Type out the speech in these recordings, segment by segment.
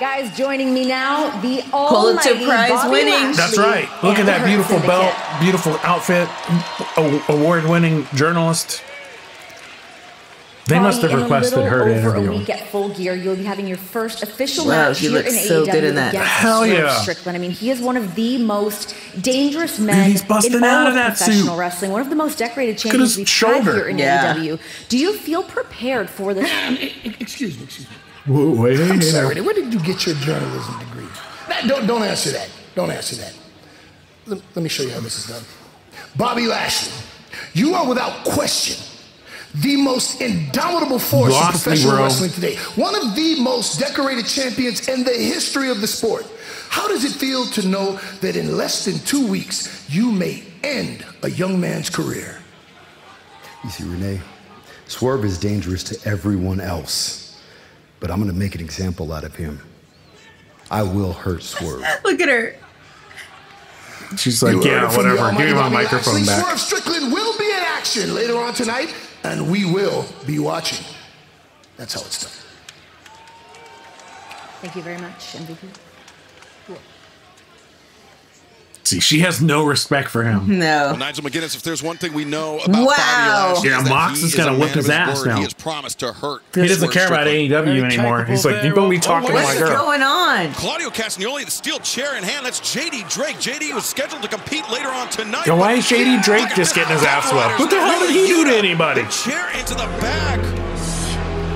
Guys, joining me now, the Pulitzer Prize winning. That's right. Look at that beautiful belt, beautiful outfit, award-winning journalist. They must have requested her to interview. A week at Full Gear, you'll be having your first official match here in AEW against Swerve Strickland. I mean, he is one of the most dangerous men in all of professional wrestling. One of the most decorated champions we've had here in AEW. Do you feel prepared for this? Excuse me, excuse me. Whoa, wait, I'm sorry. Where did you get your journalism degree? Don't answer that. Don't answer that. Let me show you how this is done. Bobby Lashley, you are without question the most indomitable force in professional wrestling today. One of the most decorated champions in the history of the sport. How does it feel to know that in less than 2 weeks, you may end a young man's career? You see, Renee, Swerve is dangerous to everyone else, but I'm gonna make an example out of him. I will hurt Swerve. Look at her. She's like, yeah, whatever, give me my microphone back. Swerve Strickland will be in action later on tonight, and we will be watching. That's how it's done. Thank you very much, MVP. Cool. See, she has no respect for him. No. Well, Nigel McGuinness, if there's one thing we know about Bobby Lashley, yeah, Mox is going to whip his ass now. He has promised to hurt. He doesn't care about AEW anymore. He's like, you're going to be talking to my girl. What's going on? Claudio Castagnoli, the steel chair in hand. That's J.D. Drake. J.D. was scheduled to compete later on tonight. Why is J.D. Drake just getting his ass whipped? What the hell did he do to anybody? The chair into the back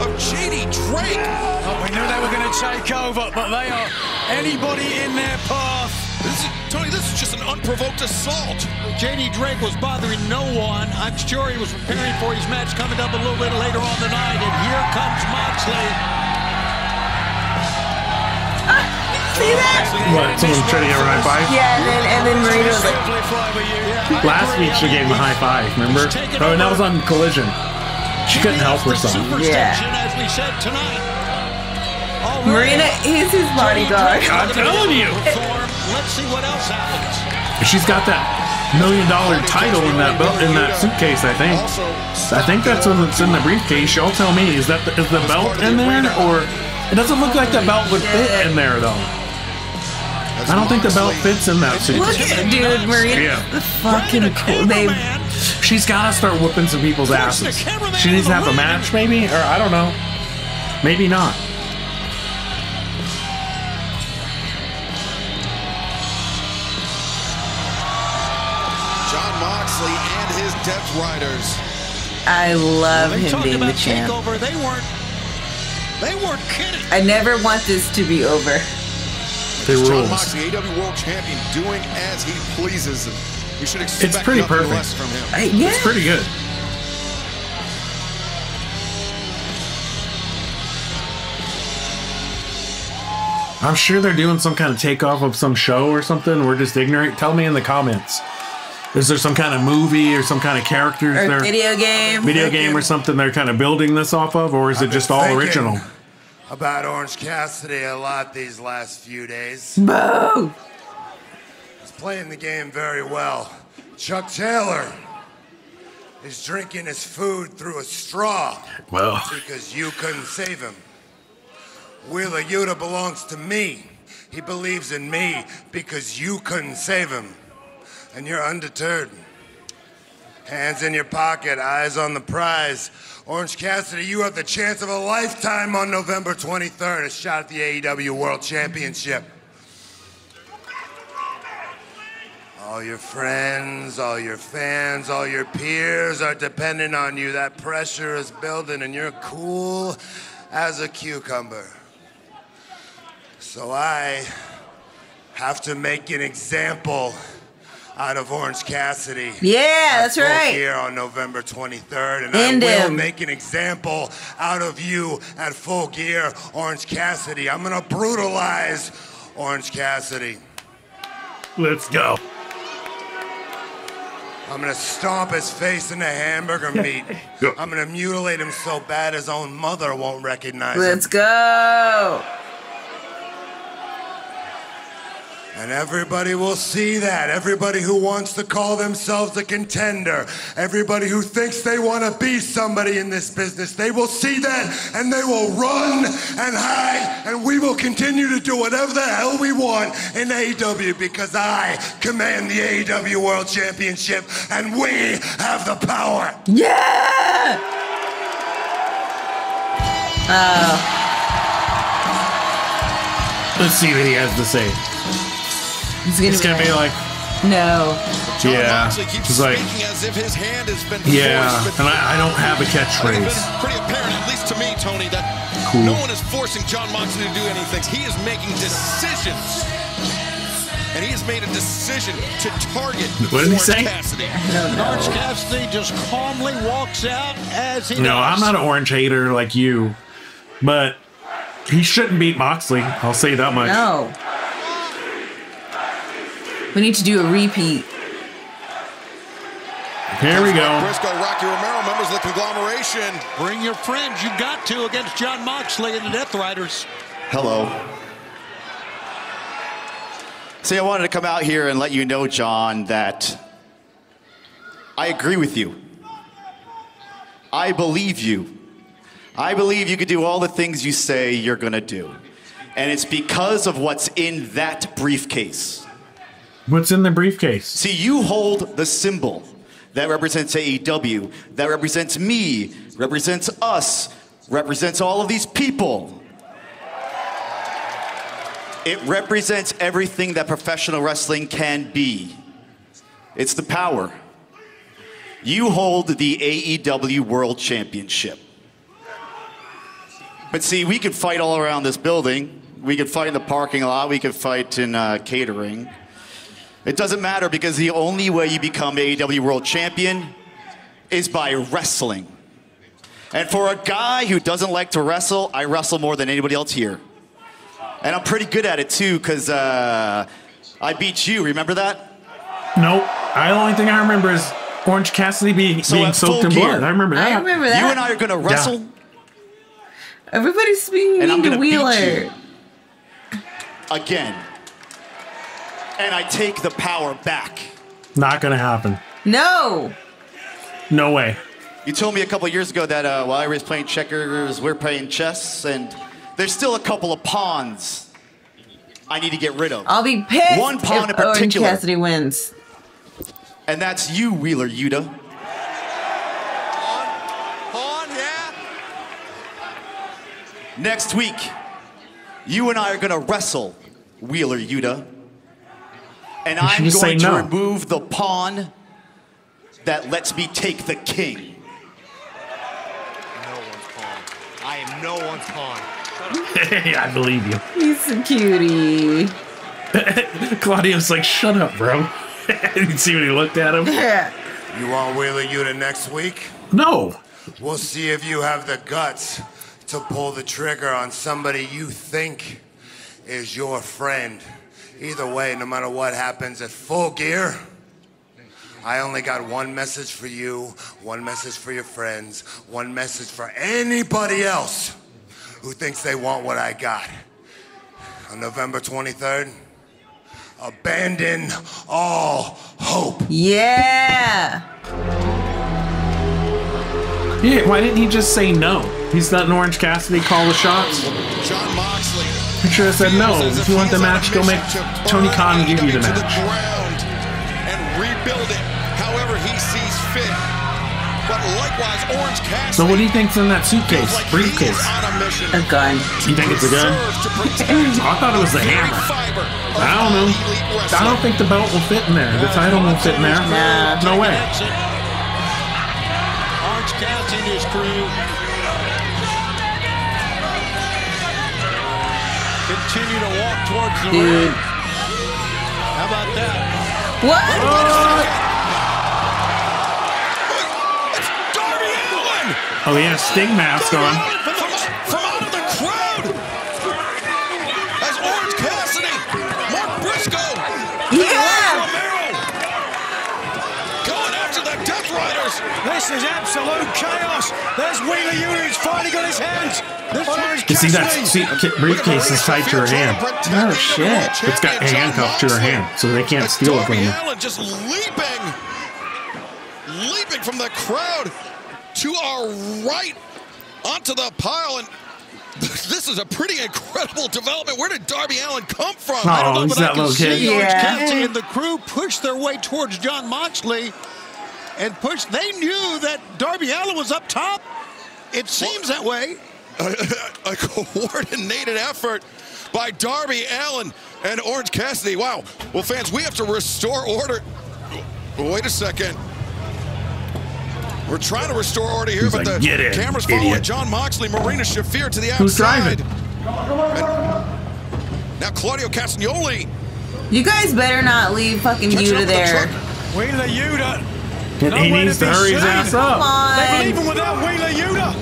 of J.D. Drake. Oh, we knew they were going to take over, but they are anybody in their path. Tony, this is just an unprovoked assault. J.D. Drake was bothering no one. I'm sure he was preparing for his match coming up a little bit later on tonight, and here comes Moxley. See that? What, someone tried to get a high five? Yeah, and then Marina was like... Last week she gave him a high five, remember? Oh, and that was on Collision. She couldn't help herself. Yeah. As we said tonight. Marina is his bodyguard. I'm telling you. Let's see what else happens. She's got that $1 million title in that belt, in that suitcase, I think. I think that's what's in the briefcase. Y'all tell me, is the belt in there, or it doesn't look like the belt would fit in there though. I don't think the belt fits in that suit. Look at dude, Marina. Yeah. The fucking cool. She's gotta start whooping some people's asses. She needs to have a match, maybe, or I don't know, maybe not. Death Riders. I love him being the champ. Takeover, they weren't kidding. I never want this to be over. John Moxley, AEW World Champion, doing as he pleases. You should expect nothing less from him. Yeah. It's pretty good. I'm sure they're doing some kind of takeoff of some show or something. We're just ignorant. Tell me in the comments. Is there some kind of movie or some kind of characters there? Video game or something they're kind of building this off of, or is it just all original? About Orange Cassidy a lot these last few days. Boo! He's playing the game very well. Chuck Taylor is drinking his food through a straw. Well, because you couldn't save him. Wheeler Yuta belongs to me. He believes in me because you couldn't save him. And you're undeterred. Hands in your pocket, eyes on the prize. Orange Cassidy, you have the chance of a lifetime on November 23rd, a shot at the AEW World Championship. All your friends, all your fans, all your peers are dependent on you. That pressure is building and you're cool as a cucumber. So I have to make an example out of Orange Cassidy. Yeah, that's right. Here on November 23rd, and I will make an example out of you at Full Gear, Orange Cassidy. I'm gonna brutalize Orange Cassidy. Let's go. I'm gonna stomp his face into hamburger meat. I'm gonna mutilate him so bad his own mother won't recognize him. Let's go. And everybody will see that. Everybody who wants to call themselves a contender, everybody who thinks they want to be somebody in this business, they will see that and they will run and hide, and we will continue to do whatever the hell we want in AEW, because I command the AEW World Championship and we have the power. Yeah! Let's see what he has to say. It's gonna be like, no. Yeah. He's like, yeah. And I don't have a catchphrase. It's pretty apparent, at least to me, Tony, that cool. No one is forcing John Moxley to do anything. He is making decisions. And he has made a decision to target Cassidy. Orange Cassidy just calmly walks out as he does. No, I'm not an Orange hater like you, but he shouldn't beat Moxley. I'll say that much. No. We need to do a repeat. Here we go. Mark Briscoe, Rocky Romero, members of the Conglomeration. Bring your friends. You got to against John Moxley and the Death Riders. Hello. See, I wanted to come out here and let you know, John, that I agree with you. I believe you. I believe you could do all the things you say you're going to do. And it's because of what's in that briefcase. What's in the briefcase? See, you hold the symbol that represents AEW, that represents me, represents us, represents all of these people. It represents everything that professional wrestling can be. It's the power. You hold the AEW World Championship. But see, we could fight all around this building. We could fight in the parking lot. We could fight in catering. It doesn't matter, because the only way you become AEW World Champion is by wrestling. And for a guy who doesn't like to wrestle, I wrestle more than anybody else here. And I'm pretty good at it too, because I beat you, remember that? Nope, the only thing I remember is Orange Cassidy being soaked in blood. I remember that. You and I are gonna wrestle. Yeah. Everybody's speaking to Wheeler. Again. And I take the power back. Not gonna happen. No. No way. You told me a couple of years ago that while I was playing checkers, we're playing chess, and there's still a couple of pawns I need to get rid of. I'll be pissed. One pawn in particular. Orange Cassidy wins. And that's you, Wheeler Yuta. Pawn, yeah. Next week, you and I are gonna wrestle, Wheeler Yuta. And I'm going to remove the pawn that lets me take the king. No one's pawn. I am no one's pawn. Hey, I believe you. He's a cutie. Claudio's like, shut up, bro. You can see when he looked at him. You want Wheeler Yuta next week? No. We'll see if you have the guts to pull the trigger on somebody you think is your friend. Either way, no matter what happens at Full Gear, I only got one message for you, one message for your friends, one message for anybody else who thinks they want what I got. On November 23rd, abandon all hope. Yeah. Yeah, why didn't he just say no? He's not an Orange Cassidy, call the shots. John Moxley. I should have said no. If you want the match, go make Tony Khan give you the match. And rebuild it however he sees fit. But likewise, Orange Cassidy. So what do you think's in that suitcase, briefcase? A gun. You think it's a gun? I thought it was a hammer. I don't know. I don't think the belt will fit in there. The title won't fit in there. No way. Orange Cassidy and his crew continue to walk towards the ring. How about that? What? It's Darby Allin! Oh, he has Sting mask on. From out of the crowd! As Orange Cassidy, Mark Briscoe, and Romero going after the Death Riders. This is absolute chaos. There's Wheeler Yuta, he's finally got his hands. You see that briefcase is tied to her hand. Oh shit! It's got handcuffed to her hand, so they can't steal it from her. Allen just leaping from the crowd to our right onto the pile, and this is a pretty incredible development. Where did Darby Allin come from? Oh, I don't know, he's that little kid. Orange Cassidy and the crew pushed their way towards John Moxley and pushed. They knew that Darby Allin was up top. It seems that way. A coordinated effort by Darby Allin and Orange Cassidy. Wow. Well, fans, we have to restore order. Wait a second. We're trying to restore order here, but like, the camera's following John Moxley, Marina Shafir to the outside. Who's driving? And now Claudio Castagnoli. You guys better not leave fucking Yuta there. Wheeler Yuta. No, he needs to hurry his ass up. Come on. They're leaving without Wheeler Yuta.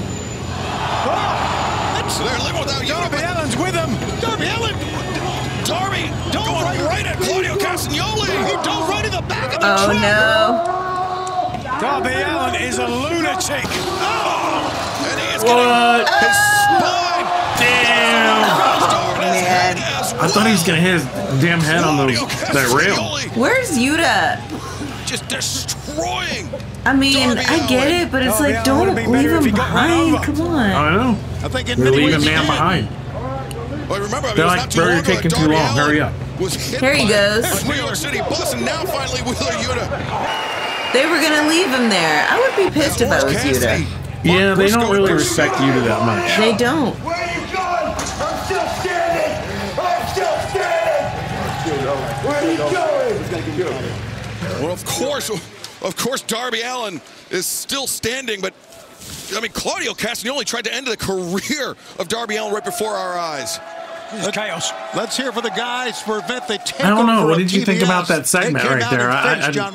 Oh. So they're leaving without Yuta. Darby Allen's with him. Darby Allin. Darby going right at Claudio Castagnoli. He dove right in the back of the truck. Oh, no. Darby Allin is a lunatic. Oh! And he is gonna hit his spine. Damn! Oh, man. I thought he was gonna hit his damn head on the, that rail. Where's Yuta? Just destroying. I mean, Darby I get it, but it's like, don't leave him behind. Come on. I know. I think it leave a man behind. Well, remember, I mean, you're taking too long. Hurry up. Here he goes. Wheeler City bus, and now finally Wheeler Yuta. They were gonna leave him there. I would be pissed if I was Yuta. Yeah, they don't really respect Yuta that much. They don't. Where are you going? I'm still standing! I'm still standing! Where are you going? Well, of course, Darby Allin is still standing, but I mean, Claudio Castagnoli tried to end the career of Darby Allin right before our eyes. Chaos. Let's hear for the guys for event. They take I don't know. What did you think about that segment right there?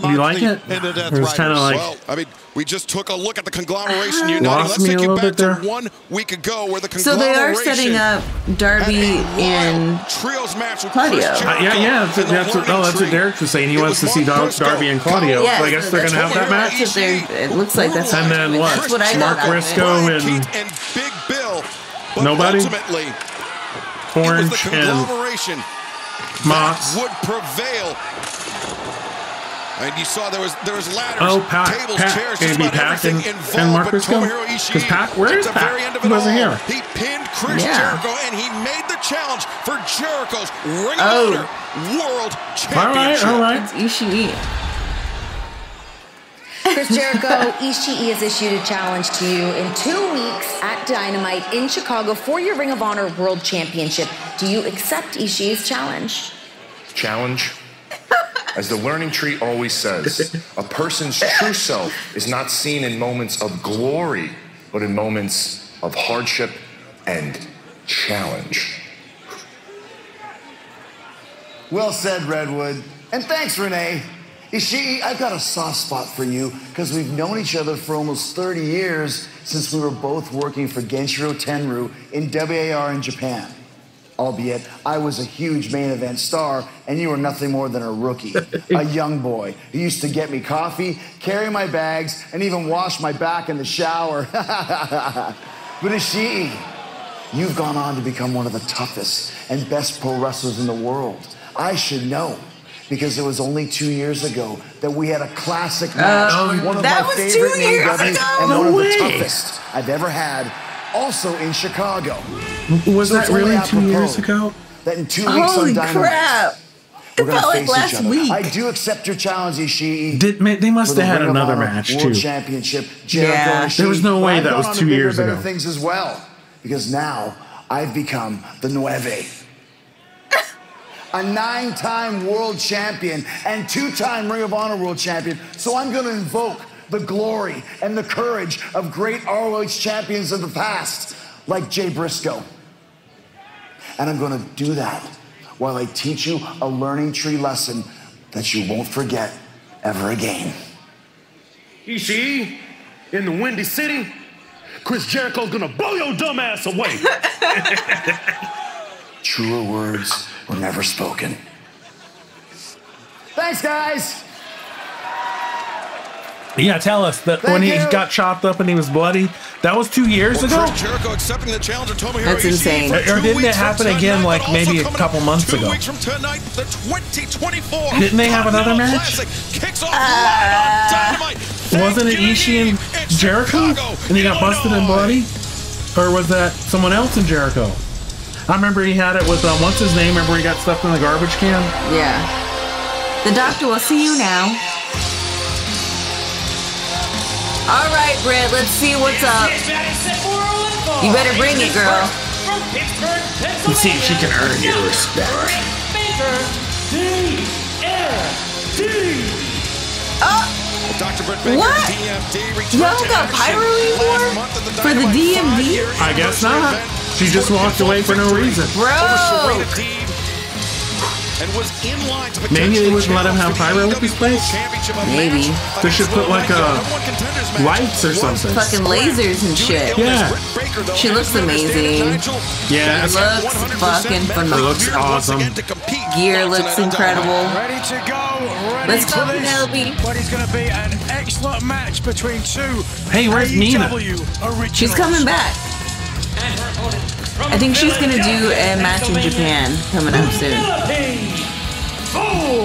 You like it? It was kind of like. Well, I mean, we just took a look at the Conglomeration United. Let's take you back to 1 week ago where the Conglomeration. So they are setting up Darby and trios match with Claudio. That's what Derek was saying. He wants to see Darby and Claudio. Yeah, so I guess they're going to have that match. It looks like that's. And then what? Mark Briscoe and Big Bill. Nobody. Orange the Conglomeration and Mox would prevail, and you saw there was ladders, tables, chairs, just about everything involved. But Tomohiro Ishii, where is Pac? He wasn't here. He pinned Chris Jericho, and he made the challenge for Jericho's Ring of Honor World Championship. All right, it's Ishii. Chris Jericho, Ishii has issued a challenge to you in 2 weeks at Dynamite in Chicago for your Ring of Honor World Championship. Do you accept Ishii's challenge? Challenge? As the learning tree always says, a person's true self is not seen in moments of glory, but in moments of hardship and challenge. Well said, Redwood. And thanks, Renee. Ishii, I've got a soft spot for you because we've known each other for almost 30 years since we were both working for Genshiro Tenryu in WAR in Japan. Albeit, I was a huge main event star and you were nothing more than a rookie, a young boy who used to get me coffee, carry my bags, and even wash my back in the shower. But Ishii, you've gone on to become one of the toughest and best pro wrestlers in the world. I should know. Because it was only 2 years ago that we had a classic match. One of my favorite AEW and one of the toughest I've ever had, also in Chicago. Was that really 2 years ago? That in 2 weeks on Dynamite. Holy crap. It felt like last week. I do accept your challenge, Ishii. They must have had another match, too. Yeah. There was no way that was 2 years ago. I've done things as well. Because now I've become the Nueve. A 9-time world champion and 2-time Ring of Honor world champion. So I'm going to invoke the glory and the courage of great ROH champions of the past, like Jay Briscoe. And I'm going to do that while I teach you a learning tree lesson that you won't forget ever again. Ishii, in the Windy City, Chris Jericho's going to blow your dumb ass away. Truer words were never spoken. Thanks, guys. Yeah, tell us that when he got chopped up and he was bloody, that was 2 years ago? That's insane. Or didn't it happen again like maybe a couple months ago? Didn't they have another match? Wasn't it Ishii and Jericho? And he got busted and bloody? Or was that someone else in Jericho? I remember he had it with, what's his name? Remember he got stuffed in the garbage can? Yeah. The doctor will see you now. All right, Britt, let's see what's up. You better bring it, girl. Let's see if she can earn your respect. Oh! What? Y'all got pyro reward for the DMD? I guess not. She just walked away for no reason. Bro! Maybe they wouldn't let him have pyro with this place? Maybe. They should put like lights or something. Fucking lasers and shit. Yeah. She looks amazing. Yeah. She looks fucking phenomenal. She looks awesome. Gear looks incredible. Let's go, Penelope. It's going to be an excellent match between two. Hey, where's Nina? She's coming back. I think she's going to do a match in Japan coming up soon.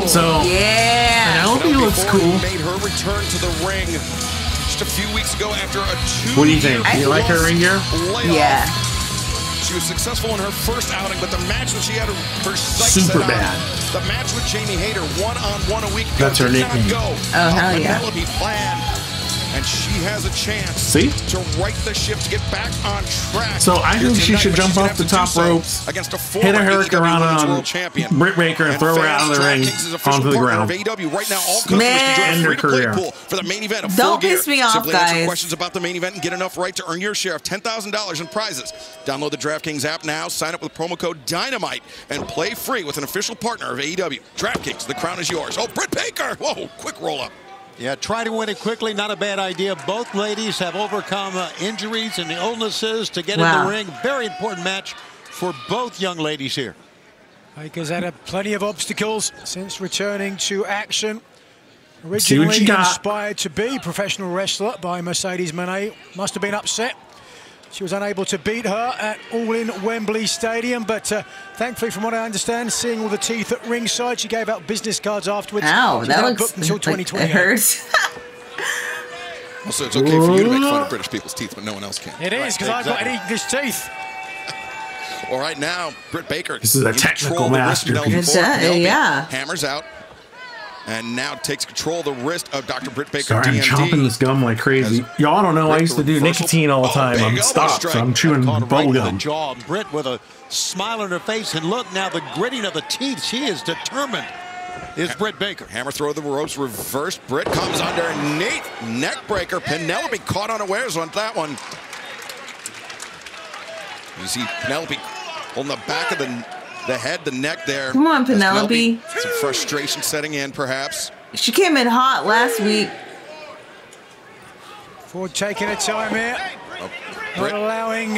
So, yeah. Penelope looks cool. Made her return to the ring just a few weeks ago after a two. What do you think? Do you like her ring gear? Yeah. She was successful in her first outing, but the match that she had her sights set on, the match with Jamie Hayter one-on-one a week ago, that's her nickname. Oh, hell yeah. And she has a chance to right the ship to get back on track. So I think she should jump off the top ropes, hit a hurricanrana on Britt Baker, and throw her out of the ring onto the ground. Man, end her career. Don't piss me off, guys. Questions about the main event and get enough right to earn your share of $10,000 in prizes. Download the DraftKings app now, sign up with promo code DYNAMITE, and play free with an official partner of AEW. DraftKings, the crown is yours. Oh, Britt Baker! Whoa, quick roll up. Yeah, try to win it quickly, not a bad idea. Both ladies have overcome injuries and illnesses to get in the ring. Very important match for both young ladies here. Baker's had plenty of obstacles since returning to action. Originally inspired to be a professional wrestler by Mercedes Mone. Must have been upset. She was unable to beat her at All In Wembley Stadium, but thankfully, from what I understand, seeing all the teeth at ringside, she gave out business cards afterwards. Ow, that looks until 2020. It hurts. Also, it's okay for you to make fun of British people's teeth, but no one else can. It is, because I've got English teeth. All right, now, Britt Baker. This is a technical masterpiece. Hammers out. And now takes control of the wrist of Dr. Britt Baker. Sorry, I'm chomping this gum like crazy. Y'all don't know I used to do nicotine all the time. I'm stopped, so I'm chewing bubble gum. Britt with a smile on her face, and look now, the gritting of the teeth. She is determined. Is Britt Baker. Hammer throw of the ropes, reverse. Britt comes underneath. Neck breaker. Penelope caught unawares on that one. You see Penelope on the back of the head, the neck there. Come on, Penelope. Some frustration setting in, perhaps. She came in hot last week. Ford taking her time here. Not allowing...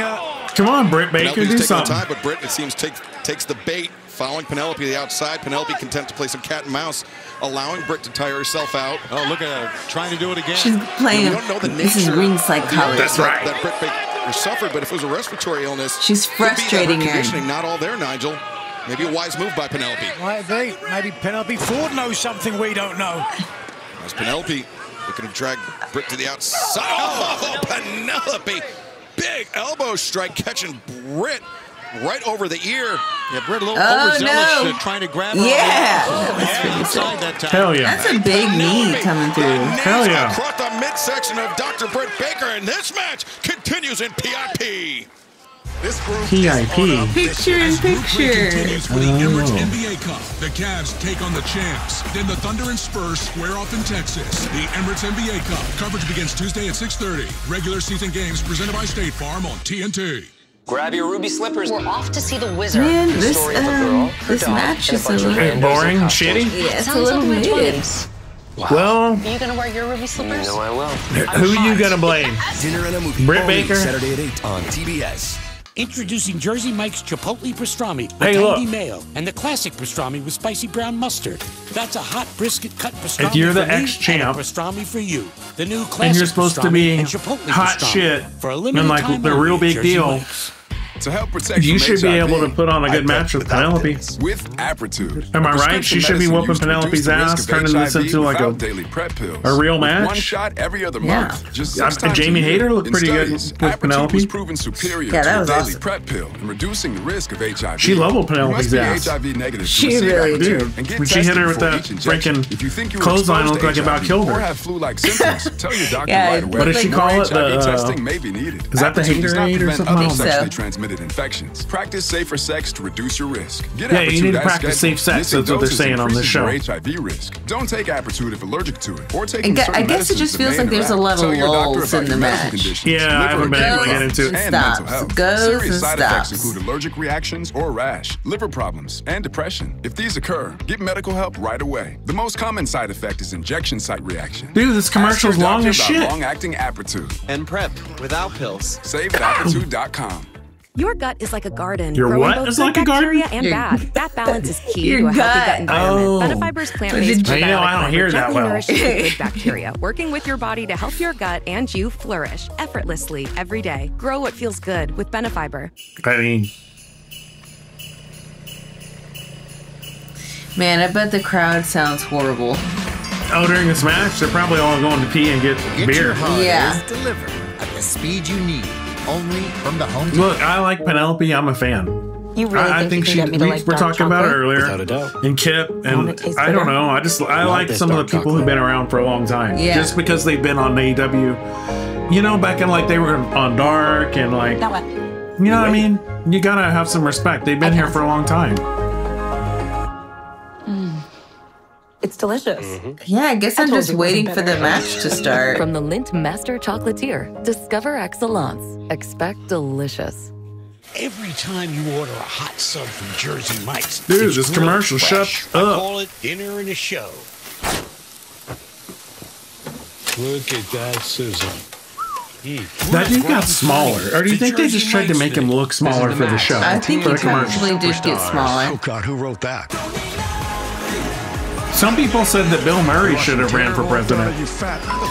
Come on, Britt Baker, do something. Time, but Britt, it seems, takes the bait. Following Penelope to the outside. Penelope content to play some cat and mouse, allowing Britt to tire herself out. Oh, look at her, trying to do it again. She's playing, you know, we don't know the nature. This is ring psychology. That's right. That Britt Baker suffered, but if it was a respiratory illness... She's frustrating her. Not all there, Nigel. Maybe a wise move by Penelope. Maybe Penelope Ford knows something we don't know. That's Penelope. Looking to drag Britt to the outside. Oh, Penelope! Big elbow strike catching Britt right over the ear. Yeah, Britt a little overzealous trying to grab her. Yeah! That time. Hell yeah. That's a big knee coming through. Hell yeah. Across the midsection of Dr. Britt Baker, and this match continues in PIP. This PIP. Picture in picture. With the Emirates NBA Cup, the Cavs take on the champs. Then the Thunder and Spurs square off in Texas. The Emirates NBA Cup. Coverage begins Tuesday at 6:30. Regular season games presented by State Farm on TNT. Grab your ruby slippers. We're off to see the wizard. Man, this match is a little boring, shitty. Yeah, it's a little muted. Wow. Well, are you gonna wear your ruby slippers? No, I will. Who are you gonna blame? Dinner and a movie. Britt Baker. Saturday at 8 on TBS. Introducing Jersey Mike's Chipotle Pastrami with tangy mayo and the classic pastrami with spicy brown mustard. That's a hot brisket cut pastrami. If you're the ex-champ, pastrami for you. The new classic and you're supposed to be hot shit for a limited time and like the real big Jersey deal. Mike's. To help protect you should be able to put on a good match with Penelope. With aptitude. Am I right? She should be whooping Penelope's ass, turning this into like a daily prep pills. A real match. One shot every other month. Yeah. Just Jamie Hayter looked pretty good with Penelope. Was proven superior to daily prep pill and reducing the risk of HIV. She leveled Penelope's ass. She really did. When she hit her with that freaking clothesline, looked like it about killed her. What did she call it? Is that the Hayter or something? Infections. Practice safer sex to reduce your risk. You need to practice safe sex. That's what they're saying on this show. HIV risk. Don't take Apertude if allergic to it. Or take I guess it just feels like there's a level of lulls in the match. Yeah, I haven't been able to get into it. Serious side effects include allergic reactions or rash, liver problems, and depression. If these occur, get medical help right away. The most common side effect is injection site reaction. Dude, this commercial's long as shit. Long-acting Apertude. And prep without pills. Save at Apertude.com. Your gut is like a garden. Your what is like a garden? And bad. That balance is key to a healthy gut environment. Fibers, plant-based. You know, I don't hear that well. Good bacteria, working with your body to help your gut and you flourish effortlessly every day. Grow what feels good with Benefiber. I mean, man, I bet the crowd sounds horrible. Oh, during this match, they're probably all going to pee and get beer. Yeah. Delivered at the speed you need. Only from the home. Look, I like Penelope. I'm a fan. You really think she can get me to like we're talking about it earlier. Without a doubt. And Kip and I don't know. I like some of the people who've been around for a long time. Yeah. Just because they've been on AEW, you know, back in like they were on Dark and like you know what I mean? You gotta have some respect. They've been here for a long time. It's delicious. Yeah, I guess I'm just waiting for the match to start. From the Lindt Master Chocolatier, discover excellence. Expect delicious. Every time you order a hot sub from Jersey Mike's, dude, this commercial shut up. I call it dinner and a show. Look at that sizzle. That dude got smaller. Or do you think they just tried to make him look smaller for the show? I think he probably did get smaller. Oh God, who wrote that? Some people said that Bill Murray should have ran for president.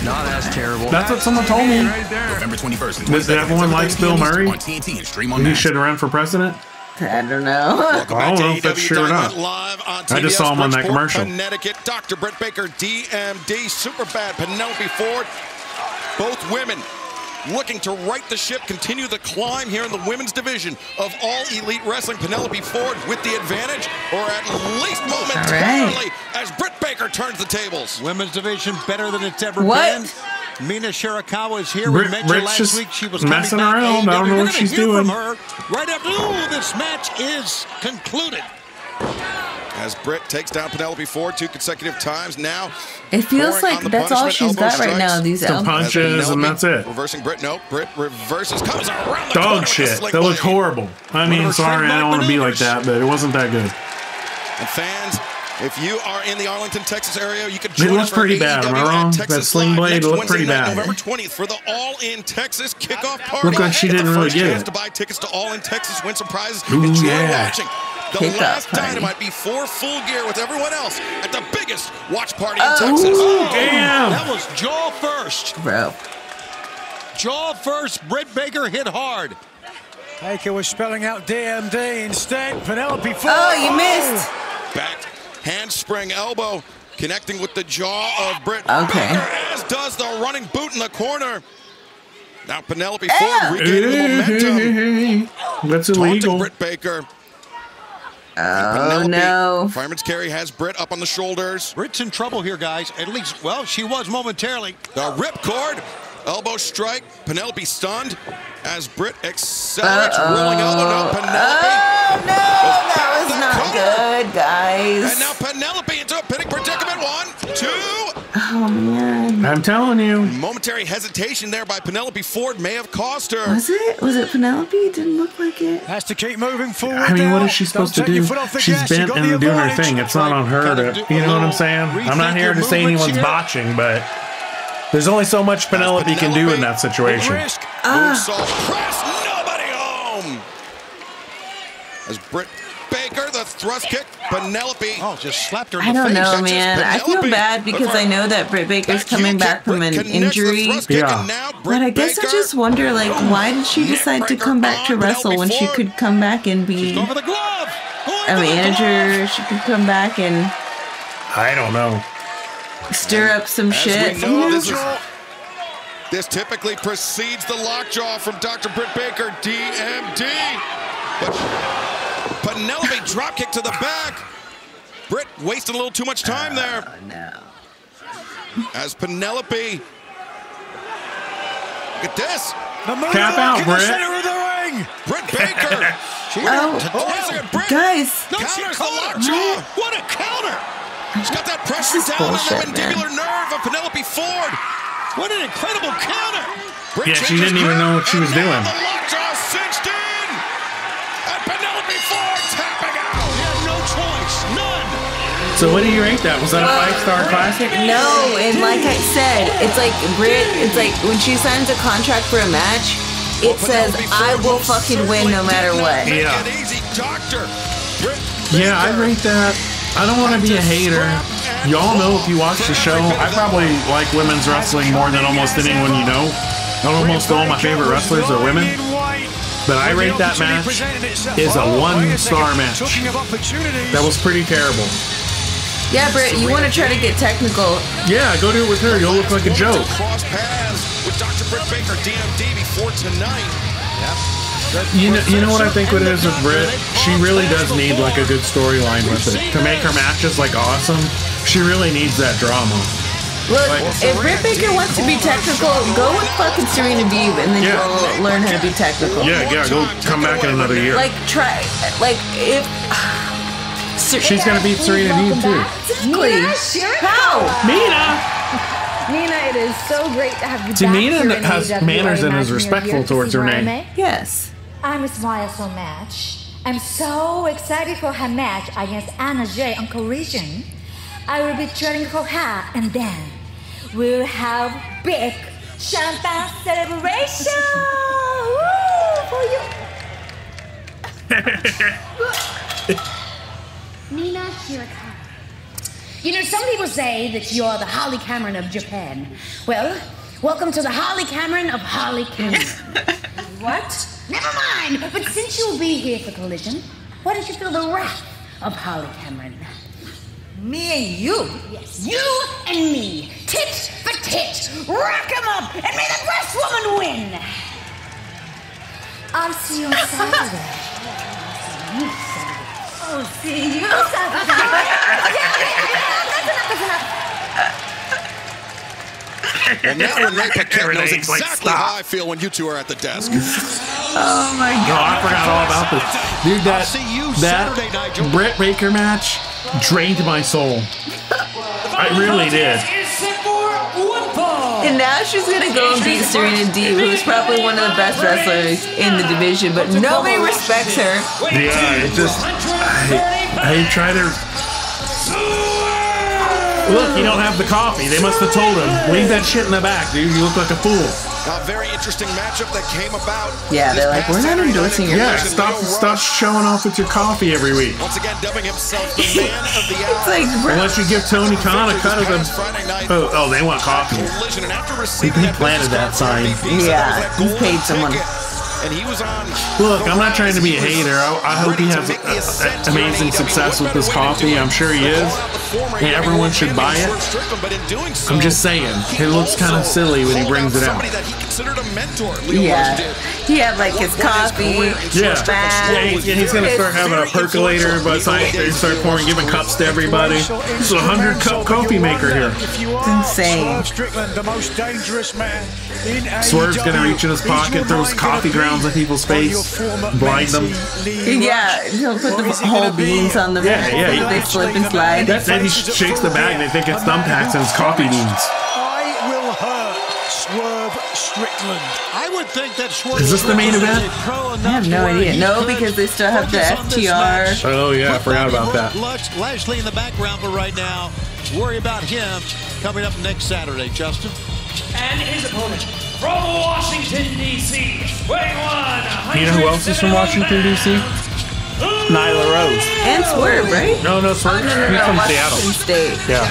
Not as terrible. That's what someone told me. November 21st. That everyone likes Bill Murray. And he should have ran for president. I don't know. I don't know if that's true or not. I just saw him on that commercial. Connecticut, Dr. Britt Baker, DMD, Superbad, Penelope Ford, both women looking to right the ship, continue the climb here in the women's division of All Elite Wrestling. Penelope Ford with the advantage, or at least momentarily, as Britt Baker turns the tables. Women's division better than it's ever been. Mina Shirakawa is here. We met her last week. She was messing around. I don't know what she's doing. From her right after this match is concluded. As Britt takes down Penelope Ford 2 consecutive times now. It feels like that's all she's got right now. These punches and that's it. Reversing Britt. Nope. Britt reverses. Comes around the dog shit. That looked horrible. I mean, sorry, I don't want to be like that, but it wasn't that good. And fans, if you are in the Arlington, Texas area, you could join us. It looks pretty bad. Am I wrong? That sling blade looked pretty bad. November 20th for the All in Texas kickoff party. Looked like she didn't really get it. To buy tickets to All in Texas, win some prizes. Enjoy watching. The last Dynamite before Full Gear with everyone else at the biggest watch party in Texas. Oh, damn. That was jaw first. Bro. Jaw first. Britt Baker hit hard. Baker was spelling out DMD instead. Penelope Ford. Oh, you missed. Back handspring elbow connecting with the jaw of Britt Baker, as does the running boot in the corner. Now Penelope Ford regaining momentum. That's illegal. Britt Baker. Oh, no. Fireman's carry has Britt up on the shoulders. Britt's in trouble here, guys. At least, well, she was momentarily. The ripcord. Elbow strike. Penelope stunned as Britt accelerates. Rolling elbow. No, Penelope. Oh, no. That was not good, guys. And now Penelope into a pinning predicament. 1, 2. Oh, man. I'm telling you. Momentary hesitation there by Penelope Ford may have cost her. Was it? Was it Penelope? It didn't look like it. Has to keep moving forward. I mean, what is she supposed to do? She's bent and doing her thing. It's not on her to, you know what I'm saying? I'm not here to say anyone's botching, but there's only so much Penelope can do in that situation. Nobody home. as Britt Baker, the thrust kick. Penelope just slapped her in the face. I don't know, man. I feel bad because I know that Britt Baker's coming back from an injury. Yeah. But I guess I just wonder, like, why did she decide to come back to wrestle when she could come back and be a manager? She could come back and... I don't know. Stir up some shit. This typically precedes the lockjaw from Dr. Britt Baker, DMD. But... Penelope dropkick to the back. Britt wasted a little too much time there. No. As Penelope. Look at this. Tap out, Britt. Center of the ring. Britt Baker. Britt. Guys. No, counters the lockjaw. What a counter. She's got that pressure down on the mandibular nerve of Penelope Ford. What an incredible counter. Britt she didn't even know what she was doing. The lockjaw cinched in. And Penelope Ford tapping out. He had no choice, none. So what do you rate that? Was that a 5-star classic? No, and like I said, it's like Britt, it's like when she signs a contract for a match, it says, I will fucking win no matter what. Yeah. Yeah, I rate that. I don't want to be a hater. Y'all know if you watch the show, I probably like women's wrestling more than almost anyone you know. Almost all my favorite wrestlers are women. But I rate that match is a 1-star match. That was pretty terrible. Yeah, Britt, you want to try to get technical. Yeah, go do it with her. You'll look like a joke. Cross paths with Dr. Britt Baker, DMD before tonight. You know what I think it is with Britt? She really does need like a good storyline with it. To make her matches like awesome, she really needs that drama. Look, if Britt Baker wants to be technical, go with fucking Serena Deeb, and then you'll learn how to be technical. Yeah, go come back in another year. Like, try, like, if... She's gonna beat Serena Deeb, too. Exactly. How? Mina! Mina, it is so great to have you back. Mina has manners and is respectful towards Renee. Yes. I miss Maya so much. I'm so excited for her match against Anna Jay on Collision. I will be cheering for her, and then we'll have big champagne celebration. Woo, for you. Mina Hirakawa. You know, some people say that you're the Harley Cameron of Japan. Well, welcome to the Harley Cameron of Harley Cameron. What? Never mind. But since you'll be here for Collision, why don't you feel the wrath of Harley Cameron? Me and you. Yes. You and me. Tit for tit. Rack them up and may the best woman win. I'll see you on Saturday. I'll see you on Saturday. And now Renee Paquette knows exactly how I feel when you two are at the desk. Oh my God. I forgot all about this. Dude, that Britt Baker match drained my soul. I really did. And now she's gonna go and beat Serena Deeb, who's probably one of the best wrestlers in the division, but nobody respects her. Yeah, it just I try to look. You don't have the coffee. They must have told him leave that shit in the back, dude. You look like a fool. A very interesting matchup that came about. Yeah, they're like, we're not endorsing your match. Stop showing off with your coffee every week. Once again, dubbing himself the man of the hour. It's like, unless you give Tony Khan a cut of them. Oh, they want coffee. He planted that sign. Yeah, he paid someone. Look, I'm not trying to be a hater. I hope he has amazing success with this coffee. I'm sure he is. And everyone should buy it. I'm just saying, it looks kind of silly when he brings it out. Yeah, he had like his coffee. Yeah, he's gonna start having a percolator by the time they start pouring, giving cups to everybody. This is a 100-cup coffee maker here. It's insane. Swerve's gonna reach in his pocket, throws coffee grounds in people's face, blind them. Yeah, he'll put the whole beans on the back. Yeah. They slip and slide. Then he shakes the bag and they think it's thumbtacks and it's coffee beans. I will hurt Swerve Strickland. I would think that Swerve. Is this the main event? I have no idea. No, because they still have the FTR. Oh yeah, I forgot about that. Lashley in the background, but right now, worry about him coming up next Saturday, Justin. And his opponent from Washington, D.C., weighing 170 pounds. You know who else is from Washington, D.C.? Nyla Rose. And Swerve, right? No, Swerve. He's from Seattle. State. Yeah.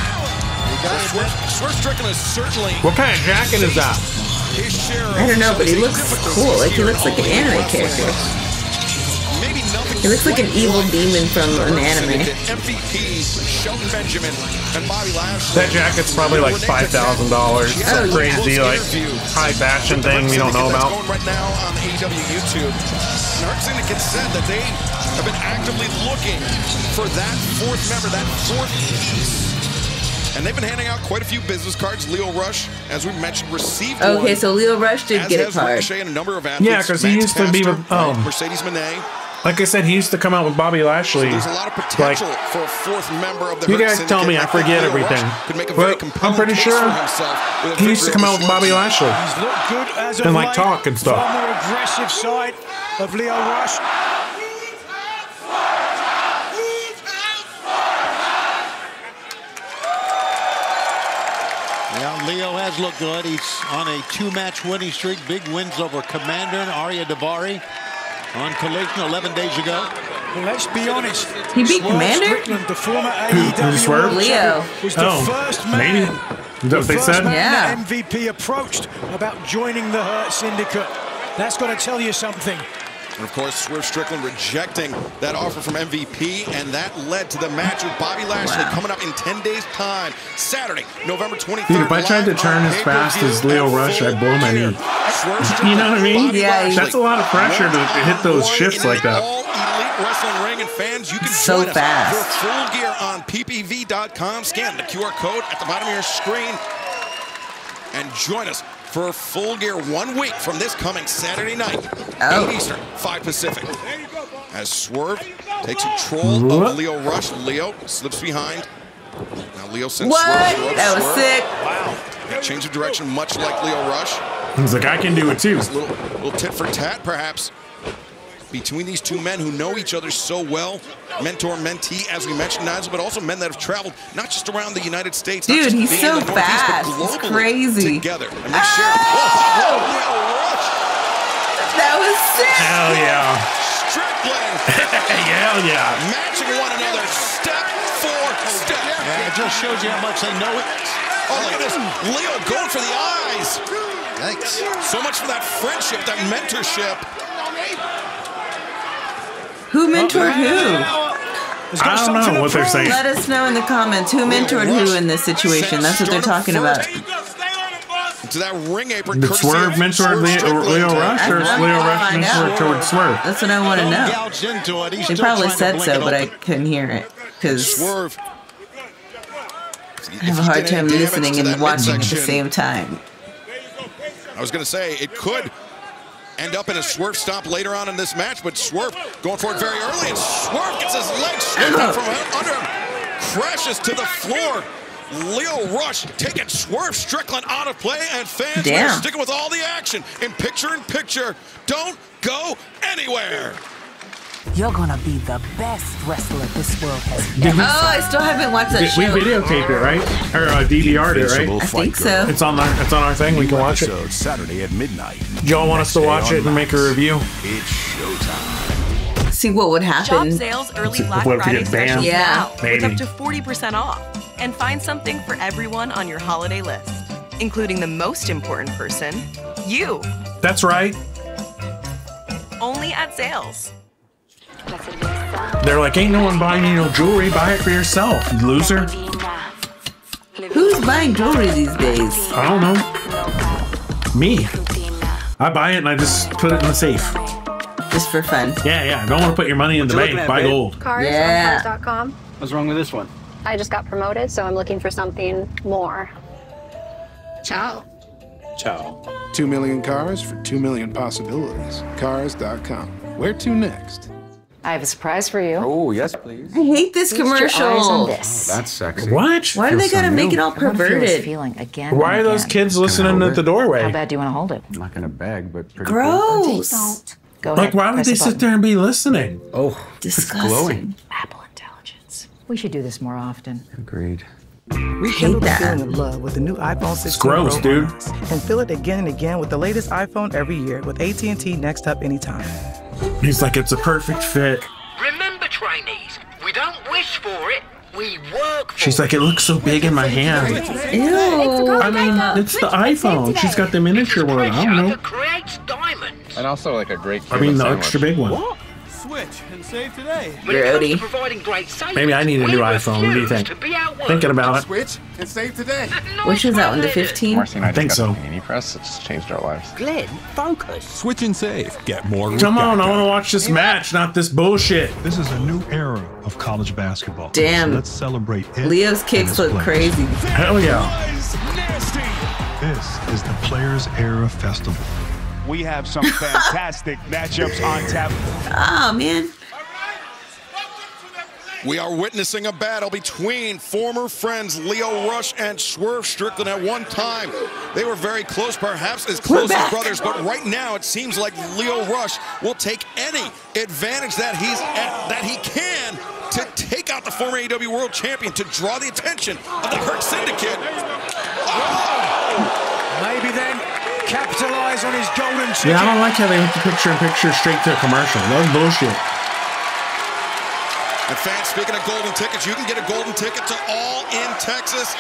Swerve Strickland is certainly... What kind of jacket is that? I don't know, but he looks cool. Like, he looks like an anime character. He looks like an evil demon from an anime. MVPs, Shelton Benjamin and Bobby Lashley. That jacket's probably like $5,000. Some crazy, like, high fashion thing we don't know about. Right now on the AEW YouTube, Hurt Syndicate said that they have been actively looking for that fourth member, that fourth piece. And they've been handing out quite a few business cards. Lio Rush, as we mentioned, received one. Okay, so Lio Rush did get a card. And a number of athletes, yeah, because he used to be with Mercedes Mone. Like I said, he used to come out with Bobby Lashley. So there's a lot of potential for a fourth member of the Hurt Syndicate. You guys tell me, I forget everything. I'm pretty sure he used to come out with Bobby Lashley and like talk and stuff. From the aggressive side of Lio Rush. Well, Lio has looked good. He's on a two-match winning streak. Big wins over Commander and Arya Daivari on Collision 11 days ago. Well, let's be honest. He beat Commander? Strickland, the former AEW World Champion, was the first man. Maybe. The first man that MVP approached about joining the Hurt Syndicate. That's got to tell you something. And of course, Swerve Strickland rejecting that offer from MVP, and that led to the match with Bobby Lashley coming up in 10 days' time, Saturday, November 23rd. Dude, if I tried to turn as fast as Lio Rush, I'd blow my knee. You know what I mean? Yeah. That's a lot of pressure to hit those shifts like that. Wrestling ring and fans, you can so join fast. Us for Full Gear on ppv.com. Scan the QR code at the bottom of your screen, and join us for Full Gear 1 week from this coming Saturday night, 8 Eastern, 5 Pacific. As Swerve takes control of Lio Rush. Lio slips behind. Now Lio sends Swerve. That was sick. Wow. A change of direction, much like Lio Rush. He's like, I can do it too. A little tit for tat, perhaps, between these two men who know each other so well. Mentor-mentee, as we mentioned, Nigel, but also men that have traveled not just around the United States. Dude, he's so fast. He's crazy. Together. And they share. That was sick. Hell yeah. Strickland. Hell yeah. Matching one another step for step. Yeah, it just shows you how much they know it. Oh, look at this. Lio going for the eyes. Yikes. So much for that friendship, that mentorship. Who mentored who? I don't know what they're saying. Let us know in the comments who mentored who in this situation. That's what they're talking about. To that ring apron. Did Swerve mentored Lio Rush, or Lio Rush mentored Swerve? That's what I want to know. They probably said so, but I couldn't hear it because I have a hard time listening and watching at the same time. I was going to say it could end up in a Swerve stomp later on in this match, but Swerve going for it very early, and Swerve gets his leg stripped from under him, crashes to the floor. Lio Rush taking Swerve Strickland out of play, and fans are sticking with all the action in picture. Don't go anywhere. You're gonna be the best wrestler this world has ever. I still haven't watched that show. We videotaped it, right? Or DVR'd it, right? I think so. It's on our thing. We can watch it. Saturday at midnight. Y'all want us to watch it and make a review? It's showtime. See what would happen. Shop sales early Black Friday specials now with up to 40% off, and find something for everyone on your holiday list, including the most important person, you. That's right. Only at sales. They're like, ain't no one buying you no jewelry. Buy it for yourself, loser. Who's buying jewelry these days? I don't know. Me. I buy it and I just put it in the safe. Just for fun. Yeah, yeah. Don't want to put your money in the bank. Buy gold. Cars on cars.com. What's wrong with this one? I just got promoted, so I'm looking for something more. Ciao. Ciao. 2 million cars for 2 million possibilities. Cars.com. Where to next? I have a surprise for you. Oh, yes, please. I hate this commercial. Oh, that's sexy. What? Why do they gotta make it all perverted? Why are those kids listening at the doorway? How bad do you want to hold it? I'm not gonna beg, but pretty gross. Don't. Go ahead. Like, why would they sit there and be listening? Oh, disgusting. It's glowing. Apple Intelligence. We should do this more often. Agreed. Rekindle the feeling of love with the new iPhone 16 Pro, dude. And feel it again and again with the latest iPhone every year with AT&T Next Up Anytime. He's like, it's a perfect fit. Remember We don't wish for it. We work for She's like, it looks so big in my hand. Ew. I mean, it's the iPhone. She's got the miniature one. I don't know. And also like a great. I mean, the extra big one. What? Switch and save today. Maybe I need a new iPhone. What do you think? Thinking about it. Switch and save today. Which is that one to 15? I think so. Panini Press. It's changed our lives. Glenn, focus. Switch and save. Get more. Come on, I want to watch this match, not this bullshit. This is a new era of college basketball. Damn. So let's celebrate it. Leo's kicks look crazy. Hell yeah. This is the Players Era Festival. We have some fantastic matchups on tap. Oh, man. We are witnessing a battle between former friends Lio Rush and Swerve Strickland. At one time, they were very close, perhaps as close as brothers, but right now it seems like Lio Rush will take any advantage that he's at, that he can, to take out the former AEW World Champion, to draw the attention of the Hurt Syndicate. Oh! Maybe then capitalize on his golden chicken. Yeah, I don't like how they went to picture-in-picture straight to a commercial. That was bullshit. And fans, speaking of golden tickets, you can get a golden ticket to All In Texas.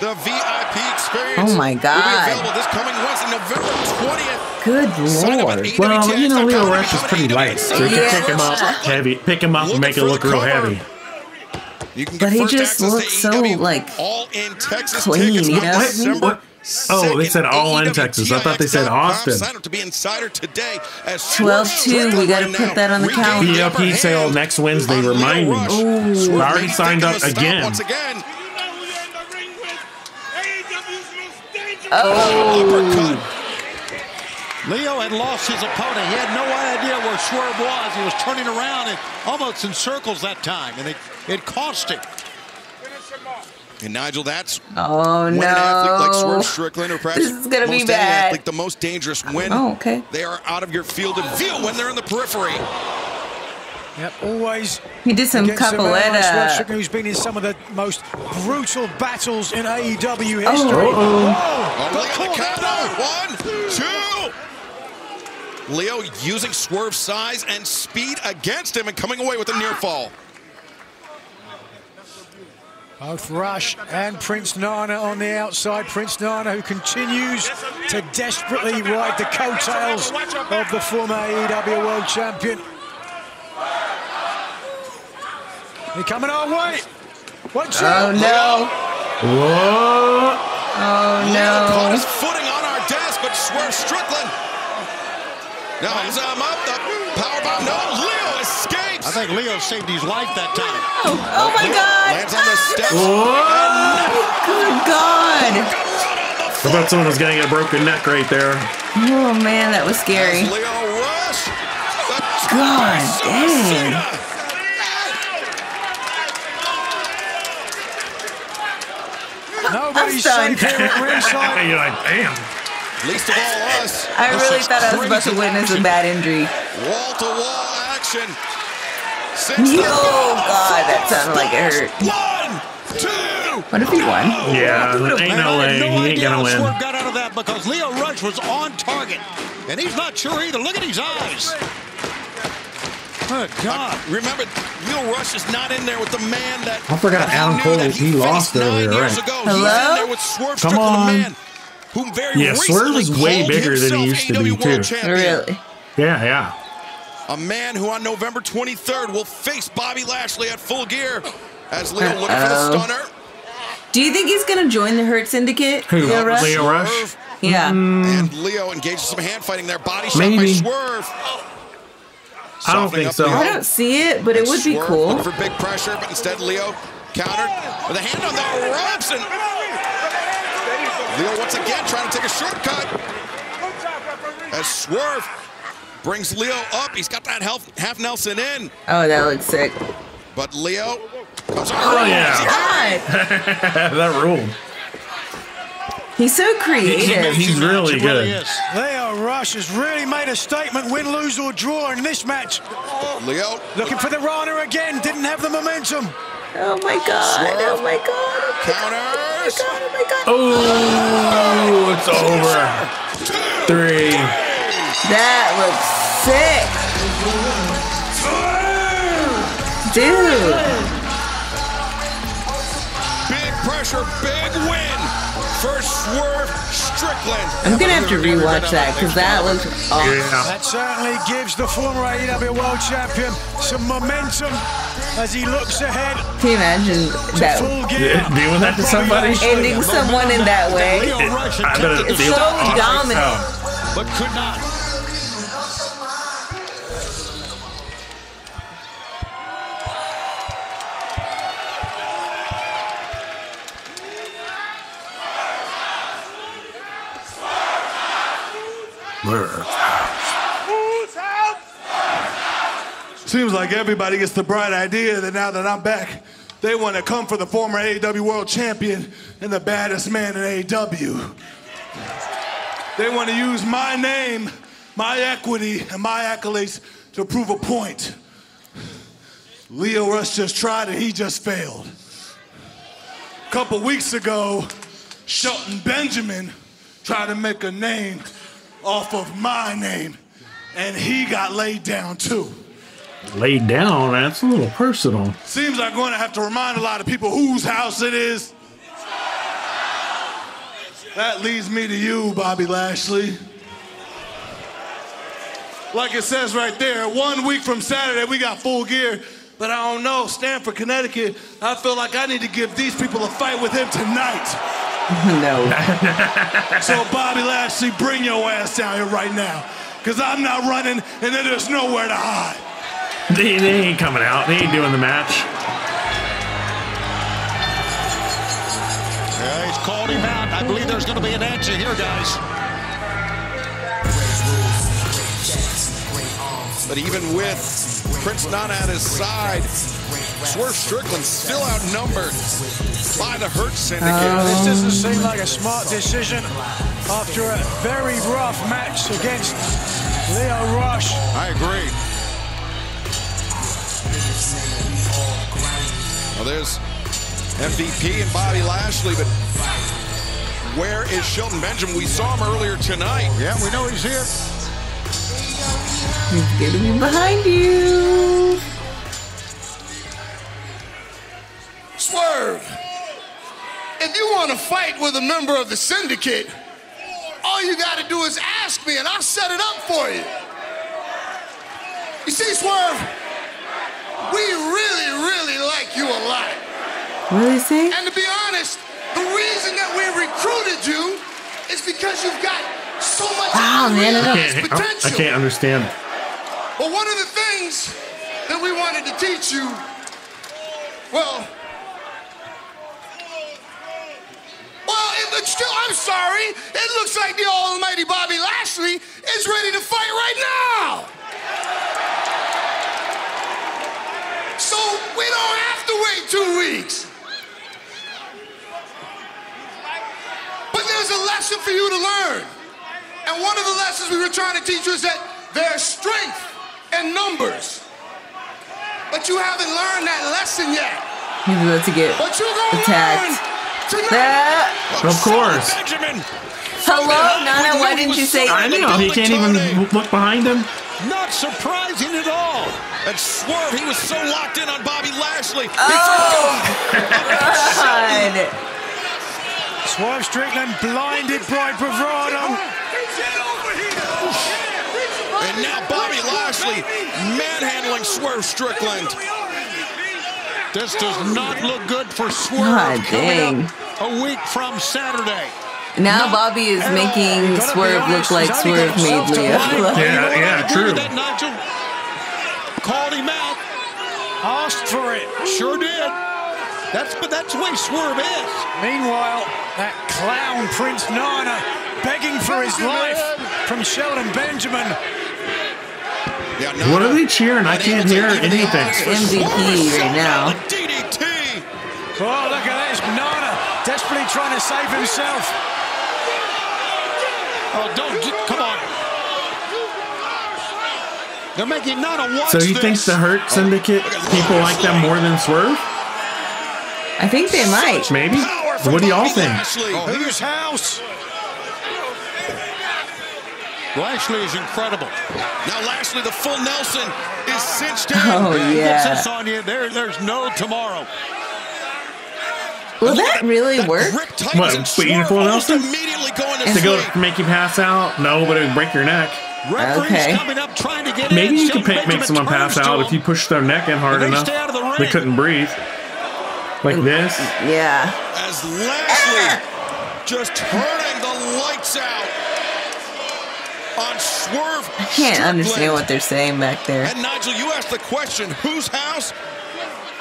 The VIP experience. Oh my God. Will be available this coming Wednesday, November 20th. Good Lord. Well, you know, Lio Rush is pretty light, so you can pick him up heavy, pick him up and make it look real heavy. You can get All In Texas clean, tickets December 2nd. Oh, they said All In Texas. I thought they said Austin. Sign up to be insider today as 12-2. We got to put that on the calendar. VIP sale next Wednesday. Remind me. Ooh. I already signed up again. Once again. Oh. Lio had lost his opponent. He had no idea where Swerve was. He was turning around and almost in circles that time, and it cost him. And Nigel, that's when an athlete like Swerve Strickland or perhaps the most dangerous when they are out of your field of view, when they're in the periphery. Yep, always. He did some capoeira. Who's been in some of the most brutal battles in AEW history. Oh. 1, 2. Lio using Swerve's size and speed against him and coming away with a near fall. Both Rush and Prince Nana on the outside. Prince Nana, who continues to desperately ride the coattails of the former AEW World Champion. They're coming our way. Watch out. Oh, no. Whoa. Oh, no. Lio caught his footing on our desk, but Swerve Strickland. No, he's up. The powerbomb. No, Lio escaped. I think Lio saved his life that time. Oh, oh my God! Lands on the steps. Good God! I thought someone was going to get a broken neck right there. Oh man, that was scary. Lio Rush. God dang! Nobody's safe here at ringside. You're like, damn. Least of all us. I really thought I was about to witness a bad injury. Wall to wall action. Oh God, that sounded like it hurt. 1, 2. What if he won? Yeah, ain't no way. He ain't gonna win. Got out of that because Lio Rush was on target, and he's not sure either. Look at his eyes. Good God! Remember, Lio Rush is not in there with the man that. I forgot Adam Cole. He lost earlier, right? Hello. Come on. Yeah, Swerve is way bigger than he used to be too. Really? Yeah, yeah. A man who on November 23rd will face Bobby Lashley at Full Gear as Lio looking for the stunner. Do you think he's going to join the Hurt Syndicate? Who? Lio Rush? Lio Rush? Yeah. And Lio engages some hand fighting there. Body shot by Swerve. I don't think so. I don't see it, but it would be cool. Looking for big pressure, but instead Lio countered with a hand on the ropes. And Lio once again trying to take a shortcut as Swerve brings Lio up. He's got that half Nelson in. Oh, that looks sick. But Lio comes God. That ruled. He's so creative. He's really good. Lio Rush has really made a statement, win, lose, or draw in this match. Lio looking for the Rana again. Didn't have the momentum. Oh, my God. Swerve. Oh, my God. Oh, my counters. God. Oh, my God. Oh, it's over. 2, 3. That looks sick. dude. Big pressure, big win for Swerve Strickland. I'm going to have to rewatch that because that looks awesome. Yeah. That certainly gives the former AEW World Champion some momentum as he looks ahead. Can you imagine that? Doing that to somebody? Ending someone in that way. It's so dominant. But could not. Seems like everybody gets the bright idea that now that I'm back, they want to come for the former AEW World Champion and the baddest man in AEW. They want to use my name, my equity, and my accolades to prove a point. Lio Rush just tried and he just failed. A couple weeks ago, Shelton Benjamin tried to make a name off of my name, and he got laid down too. Laid down? That's a little personal. Seems like I'm going to have to remind a lot of people whose house it is. That leads me to you, Bobby Lashley. Like it says right there, 1 week from Saturday, we got Full Gear, but I don't know, Stamford, Connecticut, I feel like I need to give these people a fight with him tonight. No. So Bobby Lashley, bring your ass down here right now, because I'm not running and then there's nowhere to hide. They ain't coming out. They ain't doing the match. Yeah, he's called him out. I believe there's going to be an action here, guys. But even with Prince Nana at his side, Swerve Strickland still outnumbered by the Hurt Syndicate. This doesn't seem like a smart decision after a very rough match against Lio Rush. I agree. Well, there's MVP and Bobby Lashley, but where is Shelton Benjamin? We saw him earlier tonight. Yeah, we know he's here. He's getting in behind you. Swerve, if you want to fight with a member of the syndicate, all you got to do is ask me and I'll set it up for you. You see, Swerve, we really, really like you a lot. What is it? And to be honest, the reason that we recruited you is because you've got so much potential. I can't understand it. But one of the things that we wanted to teach you, well, I'm sorry. It looks like the almighty Bobby Lashley is ready to fight right now. So we don't have to wait 2 weeks. But there's a lesson for you to learn. And one of the lessons we were trying to teach you is that there's strength in numbers. But you haven't learned that lesson yet. He's about to get attacked. That, of course. Hello, Nana, why didn't you say that? I know, he can't even look behind him. Not surprising at all. That Swerve, he was so locked in on Bobby Lashley. Oh, God. Swerve Strickland blinded by bravado. And now Bobby Lashley manhandling Swerve Strickland. This does not look good for Swerve. God dang. A week from Saturday. Now Bobby is making Swerve look like Swerve made Leo. Yeah, true. Nigel called him out, asked for it. Sure did. That's the way Swerve is. Meanwhile, that clown Prince Nana begging for his life from Shelton Benjamin. Yeah, no, what are they cheering? I can't hear anything. MVP right now. DDT. Oh, look at this. Nana desperately trying to save himself. Oh, don't. Come on. They're making Nana watch this. So you think the Hurt Syndicate people like them more than Swerve? I think they might. Maybe. What do y'all think? Whose house? Lashley is incredible. Now Lashley, the full Nelson, is cinched down. Oh, yeah. Gets this on you. There's no tomorrow. Will that really work? What, waiting for Nelson? To go make you pass out? No, but it'll break your neck. Okay. Maybe you can make someone pass out if you push their neck in hard enough. They couldn't breathe. Like this? Yeah. As Lashley just turning the lights out on Swerve Strickland. I can't understand what they're saying back there. And Nigel, you asked the question, whose house?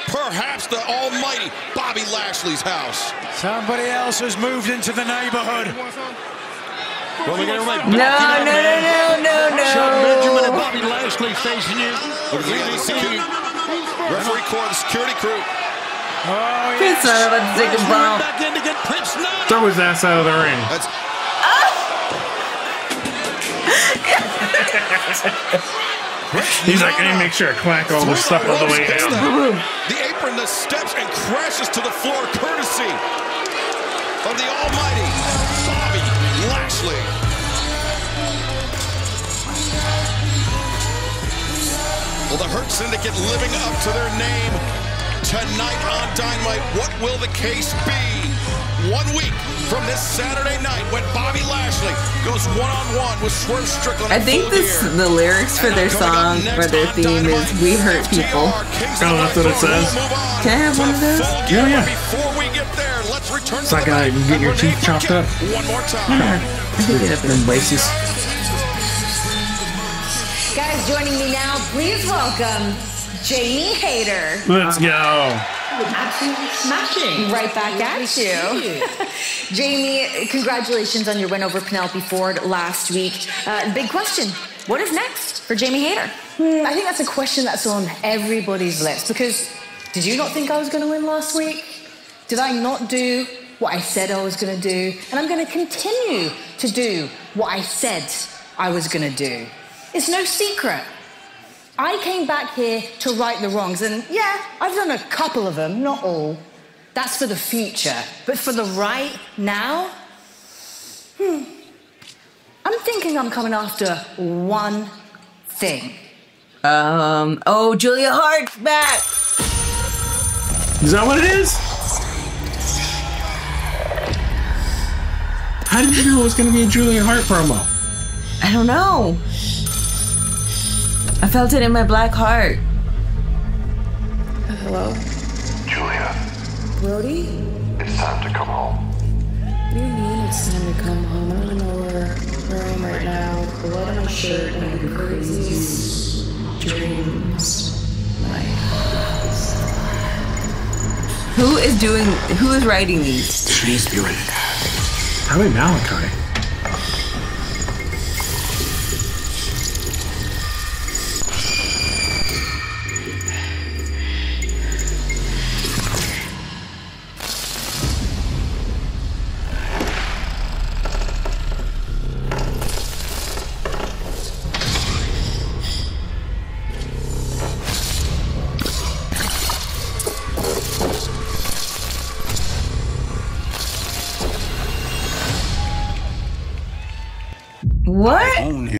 Perhaps the almighty Bobby Lashley's house. Somebody else has moved into the neighborhood. Well, no. Shelton Benjamin and Bobby Lashley facing in. Referee corps, the security crew. Oh, yeah. Prince Nana about to take a bomb. Throw his ass out of the ring. That's he's like, I need to make sure I clack all this stuff on the way down. The apron, the steps, and crashes to the floor, courtesy of the almighty Bobby Lashley. Well, the Hurt Syndicate living up to their name tonight on Dynamite. What will the case be? 1 week from this Saturday night when Bobby Lashley goes one-on-one with Swerve Strickland. I think the lyrics for their song or their theme is "We Hurt People." Oh, that's what it says. Can I have one of those? Yeah. Before we get there, let's return to the guy and get your teeth chopped up. One more time. Get up in places. Guys, joining me now, please welcome Jamie Hayter. Let's go. Absolutely smashing. Right back at you. Jamie, congratulations on your win over Penelope Ford last week. Big question, what is next for Jamie Hayter? I think that's a question that's on everybody's list, because did you not think I was going to win last week? Did I not do what I said I was going to do? And I'm going to continue to do what I said I was going to do. It's no secret. I came back here to right the wrongs, and yeah, I've done a couple of them, not all. That's for the future. But for the right now, I'm thinking I'm coming after one thing. Oh, Julia Hart's back! Is that what it is? How did you know it was going to be a Julia Hart promo? I don't know. I felt it in my black heart. Hello? Julia. Brody? It's time to come home. What do you mean it's time to come home? I don't know where I am right now. Blood on my shirt and crazy dreams. My eyes. Who is writing these? She needs to be writing. Probably Malachi. What?